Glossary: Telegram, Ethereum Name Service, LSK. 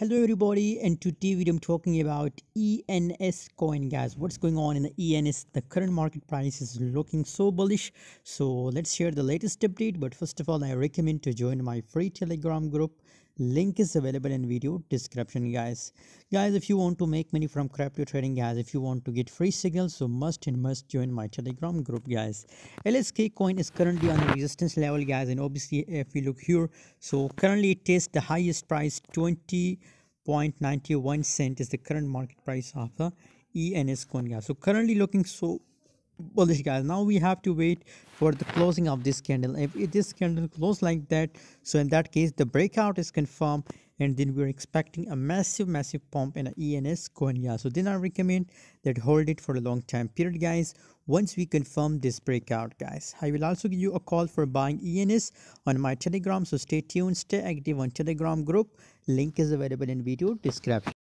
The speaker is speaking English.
Hello everybody, and today video I'm talking about ENS coin, guys. What's going on in the ENS? The current market price is looking so bullish, so let's share the latest update. But first of all, I recommend to join my free Telegram group. Link is available in video description, guys. If you want to make money from crypto trading, guys, if you want to get free signals, so must join my Telegram group, guys. LSK coin is currently on the resistance level, guys, and obviously if we look here, so currently it tests the highest price, 20.91 cent is the current market price of the ENS coin, guys. So currently looking so bullish, guys. Now we have to wait for the closing of this candle. If this candle close like that, so in that case the breakout is confirmed, and then we're expecting a massive pump in a ENS coin, yeah. So then I recommend that hold it for a long time period, guys. Once we confirm this breakout, guys, I will also give you a call for buying ENS on my Telegram, so stay tuned, stay active on Telegram group. Link is available in video description.